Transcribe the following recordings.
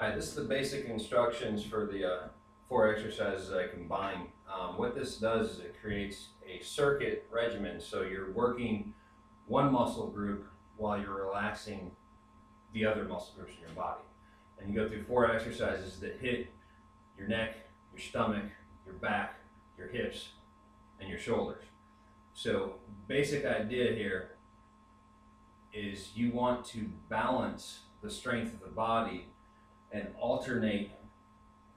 All right, this is the basic instructions for the four exercises I combine. What this does is it creates a circuit regimen, so you're working one muscle group while you're relaxing the other muscle groups in your body. And you go through four exercises that hit your neck, your stomach, your back, your hips, and your shoulders. So basic idea here is you want to balance the strength of the body and alternate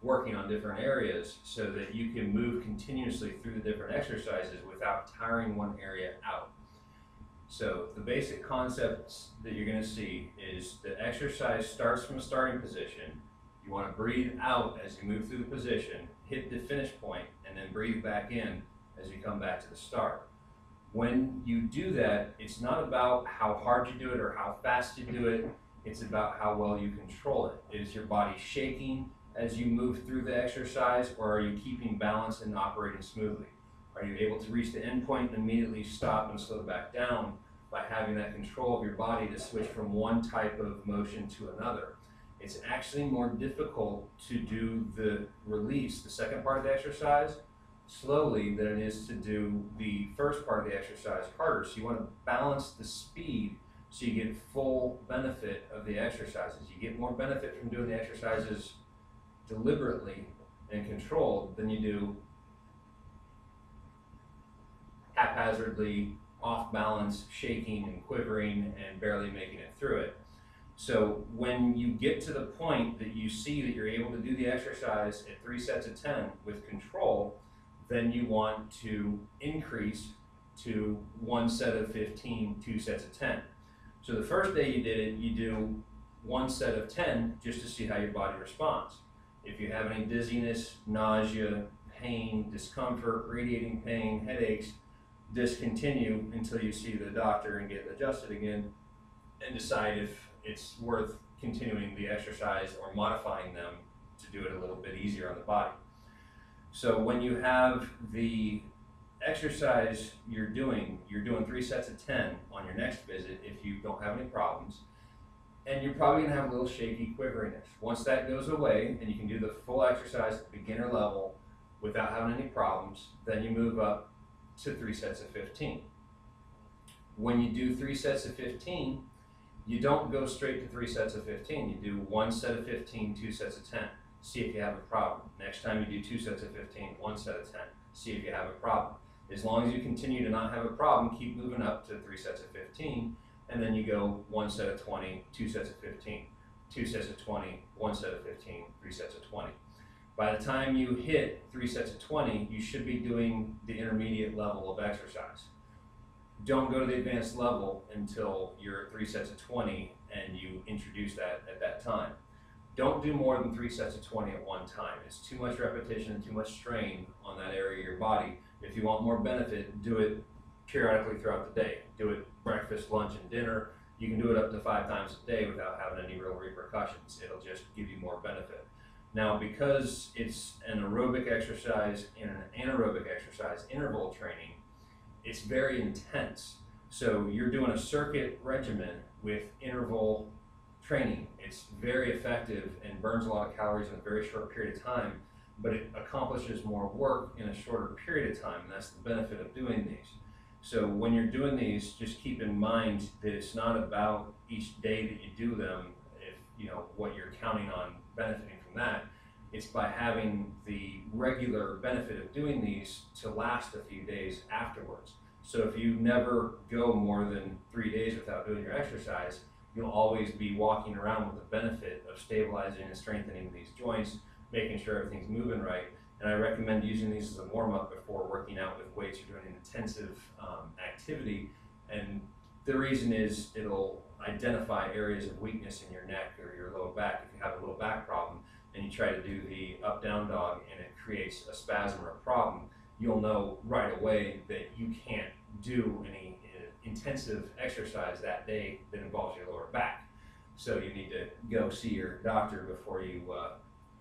working on different areas so that you can move continuously through the different exercises without tiring one area out. So the basic concepts that you're going to see is the exercise starts from a starting position. You want to breathe out as you move through the position, hit the finish point, and then breathe back in as you come back to the start. When you do that, it's not about how hard you do it or how fast you do it. It's about how well you control it. Is your body shaking as you move through the exercise, or are you keeping balance and operating smoothly? Are you able to reach the end point and immediately stop and slow back down by having that control of your body to switch from one type of motion to another? It's actually more difficult to do the release, the second part of the exercise, slowly than it is to do the first part of the exercise harder. So you want to balance the speed so you get full benefit of the exercises. You get more benefit from doing the exercises deliberately and controlled than you do haphazardly, off balance, shaking and quivering and barely making it through it. So when you get to the point that you see that you're able to do the exercise at 3 sets of 10 with control, then you want to increase to 1 set of 15, 2 sets of 10. So the first day you did it, you do 1 set of 10 just to see how your body responds. If you have any dizziness, nausea, pain, discomfort, radiating pain, headaches, discontinue until you see the doctor and get adjusted again and decide if it's worth continuing the exercise or modifying them to do it a little bit easier on the body. So when you have the exercise you're doing 3 sets of 10 on your next visit if you don't have any problems, and you're probably going to have a little shaky quiveriness. Once that goes away and you can do the full exercise at the beginner level without having any problems, then you move up to 3 sets of 15. When you do 3 sets of 15, you don't go straight to 3 sets of 15. You do 1 set of 15, 2 sets of 10. See if you have a problem. Next time you do 2 sets of 15, 1 set of 10. See if you have a problem. As long as you continue to not have a problem, keep moving up to 3 sets of 15, and then you go 1 set of 20, 2 sets of 15, 2 sets of 20, 1 set of 15, 3 sets of 20. By the time you hit 3 sets of 20, you should be doing the intermediate level of exercise. Don't go to the advanced level until you're at 3 sets of 20 and you introduce that at that time. Don't do more than 3 sets of 20 at one time. It's too much repetition, too much strain on that area of your body. If you want more benefit, do it periodically throughout the day. Do it breakfast, lunch, and dinner. You can do it up to 5 times a day without having any real repercussions. It'll just give you more benefit. Now, because it's an aerobic exercise and an anaerobic exercise, interval training, it's very intense. So you're doing a circuit regimen with interval training. It's very effective and burns a lot of calories in a very short period of time, but it accomplishes more work in a shorter period of time, and that's the benefit of doing these. So when you're doing these, just keep in mind that it's not about each day that you do them, if you know what you're counting on benefiting from that. It's by having the regular benefit of doing these to last a few days afterwards. So if you never go more than 3 days without doing your exercise, you'll always be walking around with the benefit of stabilizing and strengthening these joints, making sure everything's moving right. And I recommend using these as a warm-up before working out with weights or doing an intensive activity. And the reason is it'll identify areas of weakness in your neck or your lower back. If you have a low back problem and you try to do the up-down dog and it creates a spasm or a problem, you'll know right away that you can't do any intensive exercise that day that involves your lower back. So you need to go see your doctor before you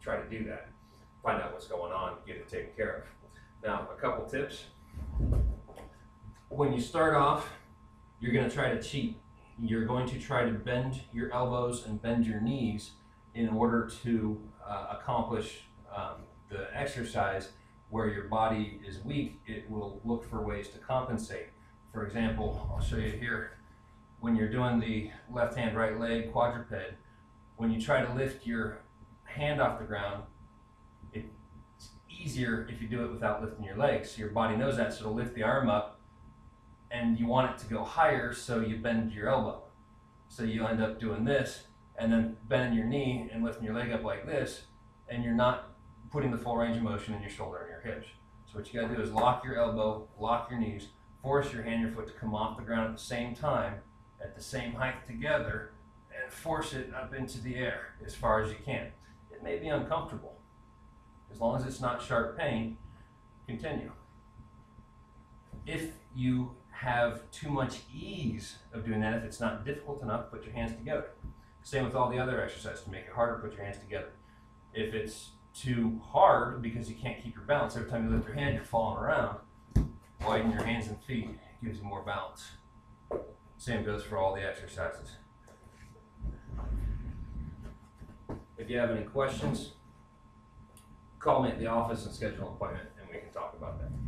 try to do that. Find out what's going on, get it taken care of. Now, a couple tips. When you start off, you're going to try to cheat. You're going to try to bend your elbows and bend your knees in order to accomplish the exercise. Where your body is weak, it will look for ways to compensate. For example, I'll show you here, when you're doing the left hand, right leg quadruped, when you try to lift your hand off the ground, it's easier if you do it without lifting your legs. So your body knows that, so it'll lift the arm up, and you want it to go higher, so you bend your elbow. So you end up doing this, and then bending your knee and lifting your leg up like this, and you're not putting the full range of motion in your shoulder and your hips. So what you gotta do is lock your elbow, lock your knees, force your hand and your foot to come off the ground at the same time, at the same height together, and force it up into the air as far as you can. It may be uncomfortable. As long as it's not sharp pain, continue. If you have too much ease of doing that, if it's not difficult enough, put your hands together. Same with all the other exercises. To make it harder, put your hands together. If it's too hard because you can't keep your balance, every time you lift your hand, you're falling around, widen your hands and feet, it gives you more balance. Same goes for all the exercises. If you have any questions, call me at the office and schedule an appointment and we can talk about that.